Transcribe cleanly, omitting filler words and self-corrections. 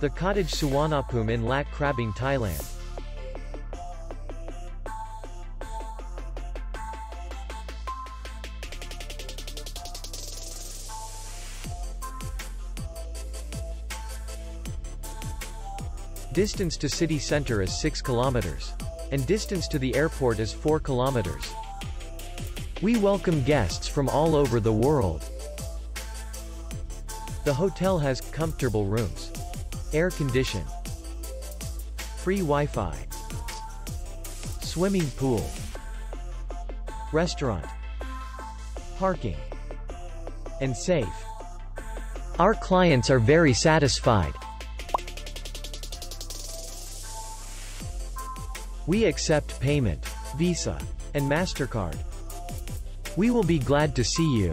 The Cottage Suvarnabhumi in Lat Krabang, Thailand. Distance to city center is 6 kilometers. And distance to the airport is 4 kilometers. We welcome guests from all over the world. The hotel has comfortable rooms, air condition, free Wi-Fi, swimming pool, restaurant, parking, and safe. Our clients are very satisfied. We accept payment, Visa, and MasterCard. We will be glad to see you.